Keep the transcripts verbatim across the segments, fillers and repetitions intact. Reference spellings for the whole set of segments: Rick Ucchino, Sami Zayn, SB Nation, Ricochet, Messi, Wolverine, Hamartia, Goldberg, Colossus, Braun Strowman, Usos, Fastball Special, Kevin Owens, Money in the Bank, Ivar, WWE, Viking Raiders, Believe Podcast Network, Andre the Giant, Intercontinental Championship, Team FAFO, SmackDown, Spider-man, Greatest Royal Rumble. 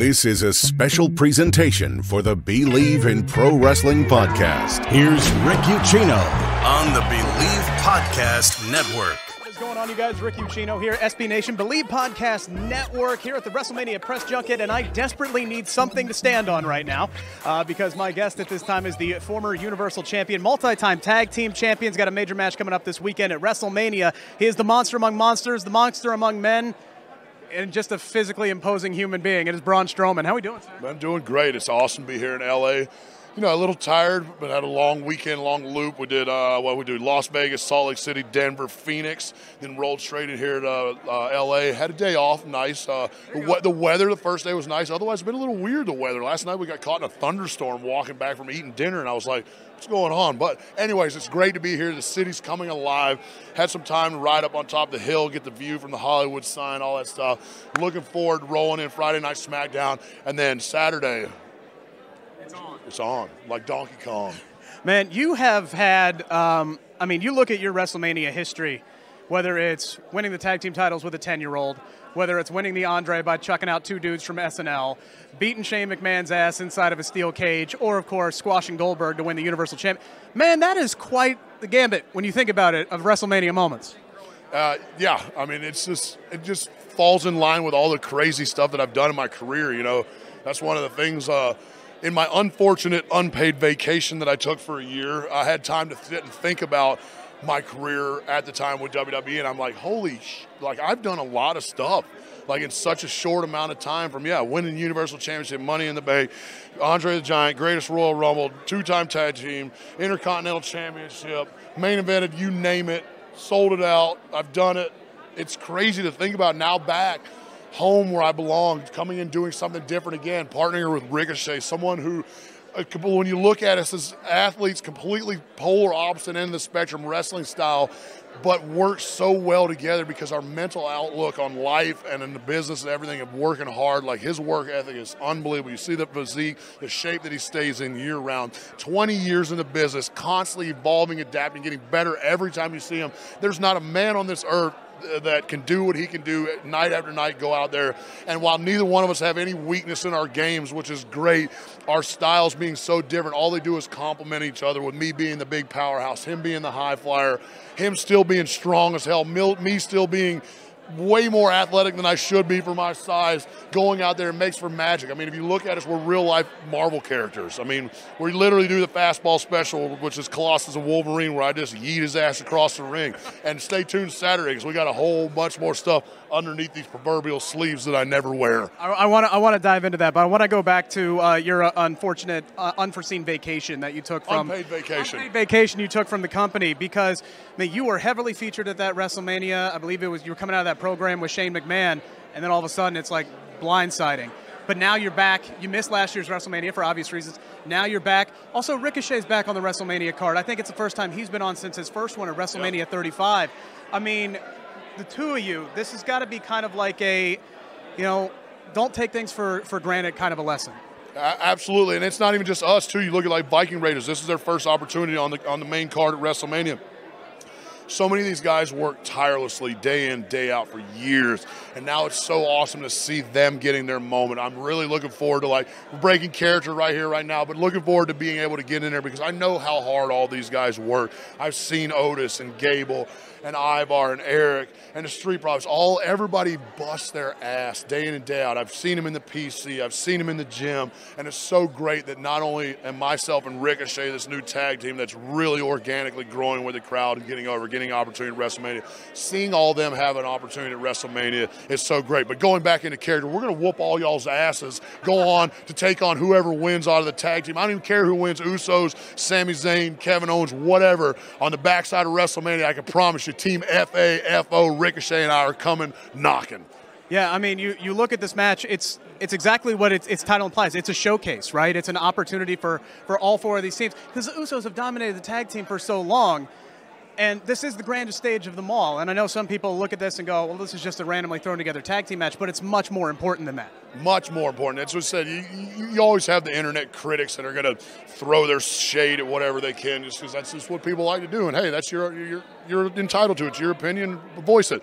This is a special presentation for the Believe in Pro Wrestling podcast. Here's Rick Ucchino on the Believe Podcast Network. What is going on, you guys? Rick Ucchino here, S B Nation, Believe Podcast Network, here at the WrestleMania Press Junket, and I desperately need something to stand on right now uh, because my guest at this time is the former Universal Champion, multi-time Tag Team Champion. He's got a major match coming up this weekend at WrestleMania. He is the monster among monsters, the monster among men, and just a physically imposing human being. It is Braun Strowman. How are we doing, sir? I'm doing great. It's awesome to be here in L A. You know, a little tired, but had a long weekend, long loop. We did uh, what well, we do: Las Vegas, Salt Lake City, Denver, Phoenix. Then rolled straight in here to uh, uh, L A. Had a day off, nice. Uh, the, the weather the first day was nice. Otherwise, it's been a little weird. The weather. Last night we got caught in a thunderstorm walking back from eating dinner, and I was like, what's going on? But anyways, it's great to be here. The city's coming alive. Had some time to ride up on top of the hill, get the view from the Hollywood sign, all that stuff. Looking forward to rolling in Friday Night SmackDown, and then Saturday, it's on. It's on, like Donkey Kong. Man, you have had, um, I mean, you look at your WrestleMania history, whether it's winning the tag team titles with a ten-year-old, whether it's winning the Andre by chucking out two dudes from S N L, beating Shane McMahon's ass inside of a steel cage, or, of course, squashing Goldberg to win the Universal Champion. Man, that is quite the gambit when you think about it, of WrestleMania moments. Uh, yeah, I mean, it's just it just falls in line with all the crazy stuff that I've done in my career, you know. That's one of the things uh, in my unfortunate unpaid vacation that I took for a year, I had time to sit and think about my career at the time with W W E, and I'm like, holy sh, like, I've done a lot of stuff, like, in such a short amount of time, from, yeah, winning Universal Championship, Money in the Bank, Andre the Giant, Greatest Royal Rumble, two-time tag team, Intercontinental Championship, main evented, you name it, sold it out, I've done it. It's crazy to think about now, back home where I belong, coming in, doing something different again, partnering with Ricochet, someone who, when you look at us as athletes, completely polar opposite end of the spectrum, wrestling style, but work so well together because our mental outlook on life and in the business and everything of working hard, like, his work ethic is unbelievable. You see the physique, the shape that he stays in year round. twenty years in the business, constantly evolving, adapting, getting better every time you see him. There's not a man on this earth that can do what he can do night after night, go out there. And while neither one of us have any weakness in our games, which is great, our styles being so different, all they do is complement each other, with me being the big powerhouse, him being the high flyer, him still being strong as hell, me still being way more athletic than I should be for my size, going out there and makes for magic. I mean, if you look at us, we're real-life Marvel characters. I mean, we literally do the Fastball Special, which is Colossus and Wolverine, where I just yeet his ass across the ring. And stay tuned Saturday, because we got a whole bunch more stuff underneath these proverbial sleeves that I never wear. I want to I want to dive into that, but I want to go back to uh, your uh, unfortunate, uh, unforeseen vacation that you took from... Unpaid vacation. Unpaid vacation you took from the company, because, I mean, you were heavily featured at that WrestleMania. I believe it was you were coming out of that program with Shane McMahon, and then all of a sudden it's like blindsiding. But now you're back. You missed last year's WrestleMania for obvious reasons. Now you're back. Also, Ricochet's back on the WrestleMania card. I think it's the first time he's been on since his first one at WrestleMania yep. thirty-five. I mean, the two of you, this has got to be kind of like a, you know, don't take things for, for granted kind of a lesson. Absolutely, and it's not even just us, too. You look at, like, Viking Raiders. This is their first opportunity on the on the main card at WrestleMania. So many of these guys work tirelessly day in, day out for years, and now it's so awesome to see them getting their moment. I'm really looking forward to, like, breaking character right here, right now, but looking forward to being able to get in there, because I know how hard all these guys work. I've seen Otis and Gable and Ivar and Eric and the Street Profits, all, everybody busts their ass day in and day out. I've seen them in the P C, I've seen them in the gym, and it's so great that not only am myself and Ricochet, this new tag team that's really organically growing with the crowd and getting over, getting opportunity at WrestleMania, seeing all them have an opportunity at WrestleMania is so great. But going back into character, we're going to whoop all y'all's asses, go on to take on whoever wins out of the tag team. I don't even care who wins, Usos, Sami Zayn, Kevin Owens, whatever. On the backside of WrestleMania, I can promise you, Team F A F O, Ricochet, and I are coming knocking. Yeah, I mean, you, you look at this match, it's it's exactly what its, its title implies. It's a showcase, right? It's an opportunity for, for all four of these teams, because the Usos have dominated the tag team for so long, and this is the grandest stage of them all. And I know some people look at this and go, well, this is just a randomly thrown together tag team match, but it's much more important than that. Much more important. That's what I said. You, you always have the internet critics that are going to throw their shade at whatever they can, just because that's just what people like to do. And, hey, that's your, your – you're entitled to it. It's your opinion. Voice it.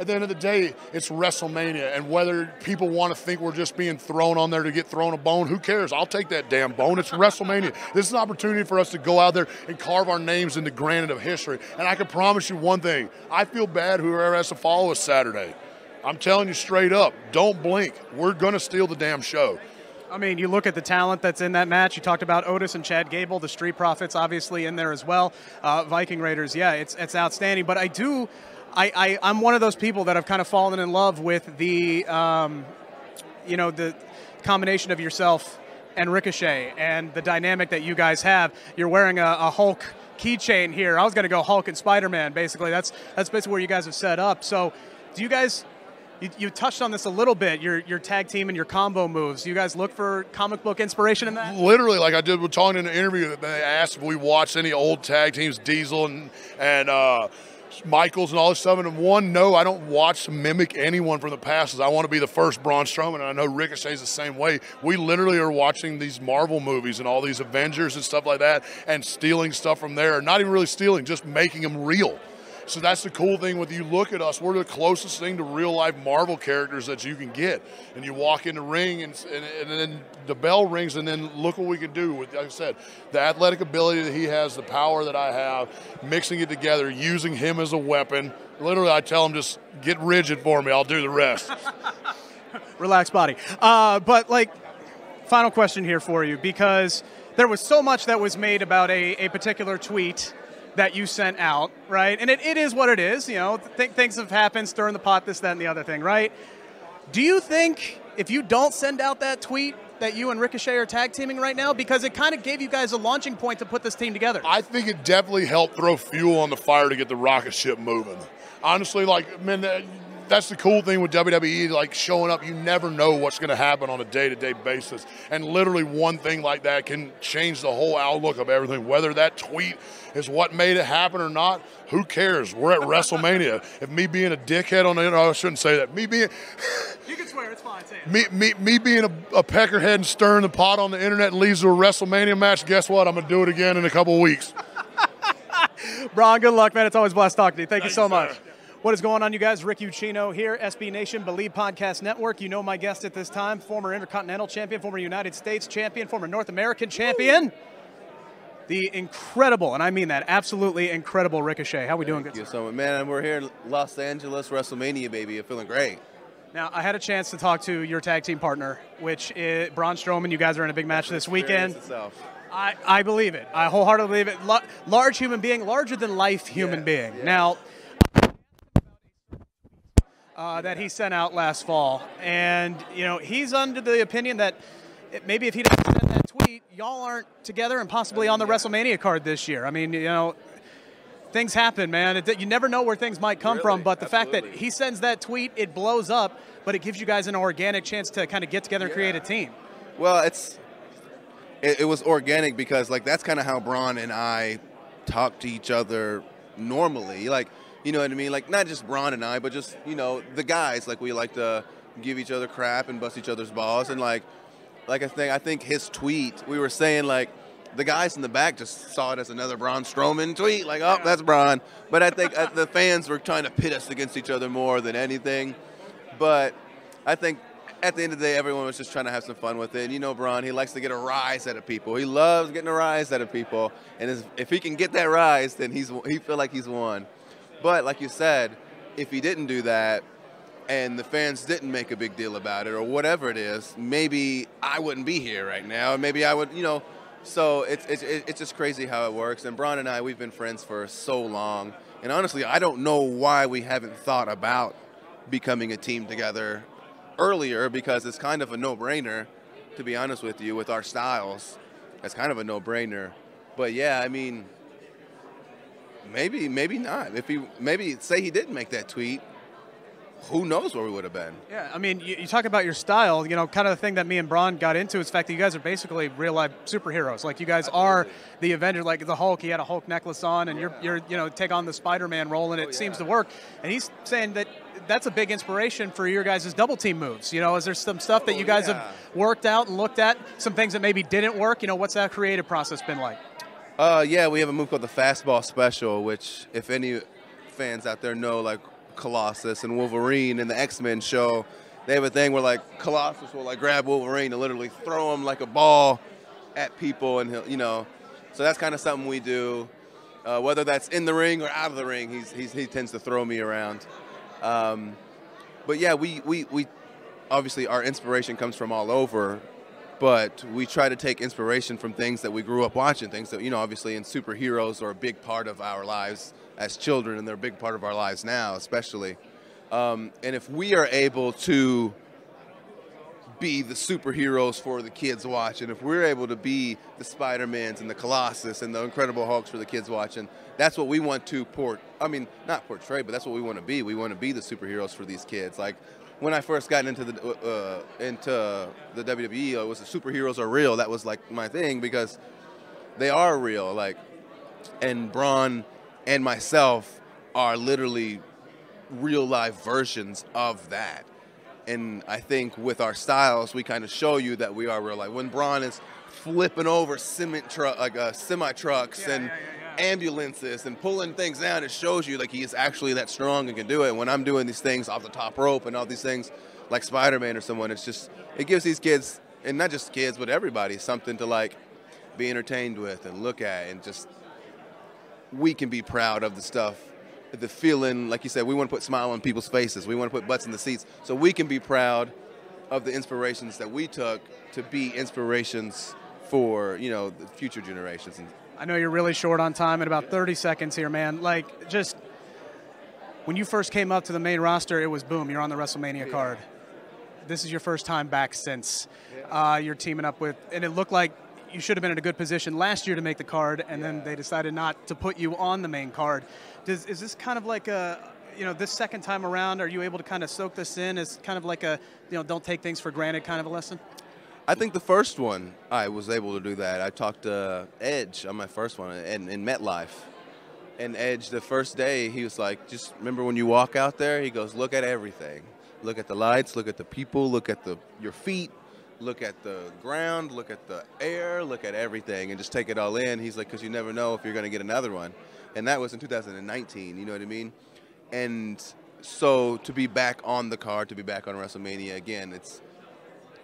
at the end of the day, it's WrestleMania, and whether people want to think we're just being thrown on there to get thrown a bone, who cares? I'll take that damn bone. It's WrestleMania. This is an opportunity for us to go out there and carve our names into granite of history. And I can promise you one thing. I feel bad whoever has to follow us Saturday. I'm telling you straight up, don't blink. We're going to steal the damn show. I mean, you look at the talent that's in that match. You talked about Otis and Chad Gable, the Street Profits obviously in there as well. Uh, Viking Raiders, yeah, it's it's outstanding. But I do, I, I, I'm one of those people that have kind of fallen in love with the, um, you know, the combination of yourself and Ricochet and the dynamic that you guys have. You're wearing a, a Hulk keychain here. I was going to go Hulk and Spider-Man, basically. That's, that's basically where you guys have set up. So do you guys... You, you touched on this a little bit, your your tag team and your combo moves. You guys look for comic book inspiration in that? Literally, like I did with Tony in the interview, they asked if we watched any old tag teams, Diesel and, and uh, Michaels and all this stuff. And one, no, I don't watch to mimic anyone from the past, because I want to be the first Braun Strowman. And I know Ricochet's the same way. We literally are watching these Marvel movies and all these Avengers and stuff like that and stealing stuff from there. Not even really stealing, just making them real. So that's the cool thing with you look at us. We're the closest thing to real-life Marvel characters that you can get. And you walk in the ring, and, and, and then the bell rings, and then look what we can do. With, like I said, the athletic ability that he has, the power that I have, mixing it together, using him as a weapon. Literally, I tell him, just get rigid for me. I'll do the rest. Relax, body. Uh, but, like, final question here for you, because there was so much that was made about a, a particular tweet that you sent out, right? And it, it is what it is, you know. Th things have happened, stirring the pot, this, that, and the other thing, right? Do you think if you don't send out that tweet that you and Ricochet are tag teaming right now, because it kind of gave you guys a launching point to put this team together? I think it definitely helped throw fuel on the fire to get the rocket ship moving. Honestly, like, man, that, that's the cool thing with W W E, like showing up, you never know what's going to happen on a day-to-day basis. And literally one thing like that can change the whole outlook of everything, whether that tweet is what made it happen or not. Who cares? We're at WrestleMania. If me being a dickhead on the internet, I shouldn't say that. Me being you can swear, it's fine. Say it. Me, me, me being a, a peckerhead and stirring the pot on the internet leads to a WrestleMania match, guess what? I'm going to do it again in a couple of weeks. Braun, good luck, man. It's always a blast talking to you. Thank Thanks, you so much. Sir. What is going on, you guys? Rick Ucchino here, S B Nation, Believe Podcast Network. You know my guest at this time, former Intercontinental Champion, former United States Champion, former North American Champion. Woo! The incredible, and I mean that, absolutely incredible Ricochet. How we doing? Thank good, you so much. Man, we're here in Los Angeles, WrestleMania, baby. I'm feeling great. Now, I had a chance to talk to your tag team partner, which is Braun Strowman. You guys are in a big match this weekend. Itself. I, I believe it. I wholeheartedly believe it. L large human being, larger than life human yeah, being. Yeah. Now... Uh, that he sent out last fall. And, you know, he's under the opinion that it, maybe if he doesn't send that tweet, y'all aren't together and possibly on the yeah. WrestleMania card this year. I mean, you know, things happen, man. It, you never know where things might come really? from, but the Absolutely. fact that he sends that tweet, it blows up, but it gives you guys an organic chance to kind of get together yeah. and create a team. Well, it's it, it was organic because, like, that's kind of how Braun and I talk to each other normally. Like, you know what I mean? Like, not just Braun and I, but just, you know, the guys. Like, we like to give each other crap and bust each other's balls. And, like, like I think I think his tweet, we were saying, like, the guys in the back just saw it as another Braun Strowman tweet. Like, oh, that's Braun. But I think the fans were trying to pit us against each other more than anything. But I think at the end of the day, everyone was just trying to have some fun with it. And you know Braun, he likes to get a rise out of people. He loves getting a rise out of people. And if he can get that rise, then he's he feel like he's won. But like you said, if he didn't do that and the fans didn't make a big deal about it or whatever it is, maybe I wouldn't be here right now. Maybe I would, you know. So it's, it's, it's just crazy how it works. And Braun and I, we've been friends for so long. And honestly, I don't know why we haven't thought about becoming a team together earlier, because it's kind of a no-brainer, to be honest with you, with our styles. It's kind of a no-brainer. But, yeah, I mean – Maybe, maybe not. If he, maybe say he didn't make that tweet, who knows where we would have been. Yeah, I mean, you, you talk about your style, you know, kind of the thing that me and Braun got into is the fact that you guys are basically real-life superheroes. Like, you guys Absolutely. are the Avenger, like the Hulk. He had a Hulk necklace on, and yeah. you're, you're, you know, take on the Spider-Man role, and it oh, yeah. seems to work. And he's saying that that's a big inspiration for your guys' double-team moves. You know, is there some stuff that you guys oh, yeah. have worked out and looked at, some things that maybe didn't work? You know, what's that creative process been like? Uh, yeah, we have a move called the Fastball Special, which if any fans out there know, like, Colossus and Wolverine in the X-Men show. They have a thing where like Colossus will like grab Wolverine and literally throw him like a ball at people, and he'll, you know, so that's kind of something we do. Uh, whether that's in the ring or out of the ring, he's, he's he tends to throw me around. Um, but yeah, we we we obviously our inspiration comes from all over, but we try to take inspiration from things that we grew up watching, things that, you know, obviously in superheroes are a big part of our lives as children, and they're a big part of our lives now, especially. Um, and if we are able to be the superheroes for the kids watching, if we're able to be the Spider-Mans and the Colossus and the Incredible Hulks for the kids watching, that's what we want to port, I mean, not portray, but that's what we want to be. We want to be the superheroes for these kids. Like, when I first got into the, uh, into the W W E, it was the superheroes are real. That was like my thing, because they are real. Like, and Braun and myself are literally real life versions of that. And I think with our styles, we kind of show you that we are real. Like when Braun is flipping over cement truck, like uh, semi trucks yeah, and yeah, yeah, yeah. ambulances and pulling things down, it shows you like he is actually that strong and can do it. And when I'm doing these things off the top rope and all these things, like Spider-Man or someone, it's just, it gives these kids, and not just kids, but everybody, something to like be entertained with and look at, and just we can be proud of the stuff. The feeling, like you said, we want to put smile on people's faces. We want to put butts in the seats, so we can be proud of the inspirations that we took to be inspirations for, you know, the future generations. I know you're really short on time, in about thirty seconds here, man. Like, just when you first came up to the main roster, it was boom, you're on the WrestleMania yeah. card. This is your first time back since yeah. uh, you're teaming up with, and it looked like you should have been in a good position last year to make the card, and yeah. then they decided not to put you on the main card. Does, is this kind of like a, you know, this second time around, are you able to kind of soak this in as kind of like a, you know, don't take things for granted kind of a lesson? I think the first one I was able to do that. I talked to Edge on my first one in, in MetLife. And Edge, the first day, he was like, just remember when you walk out there, he goes, look at everything. Look at the lights, look at the people, look at the your feet. Look at the ground, look at the air, look at everything, and just take it all in. He's like, because you never know if you're going to get another one. And that was in two thousand nineteen, you know what I mean? And so to be back on the card, to be back on WrestleMania again, it's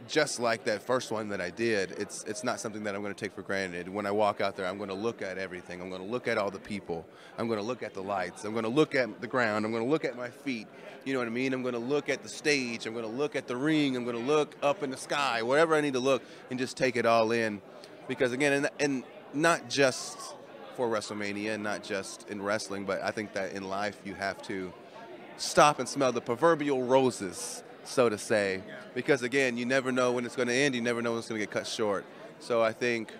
just like that first one that I did. It's, it's not something that I'm going to take for granted. When I walk out there, I'm going to look at everything. I'm going to look at all the people. I'm going to look at the lights. I'm going to look at the ground. I'm going to look at my feet. You know what I mean? I'm going to look at the stage. I'm going to look at the ring. I'm going to look up in the sky, wherever I need to look, and just take it all in. Because, again, and, and not just for WrestleMania and not just in wrestling, but I think that in life you have to stop and smell the proverbial roses, so to say, because again, you never know when it's going to end. You never know when it's going to get cut short. So I think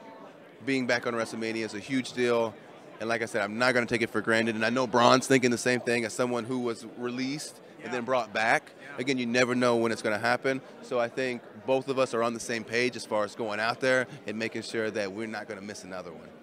being back on WrestleMania is a huge deal. And like I said, I'm not going to take it for granted. And I know Braun's thinking the same thing as someone who was released and then brought back. Again, you never know when it's going to happen. So I think both of us are on the same page as far as going out there and making sure that we're not going to miss another one.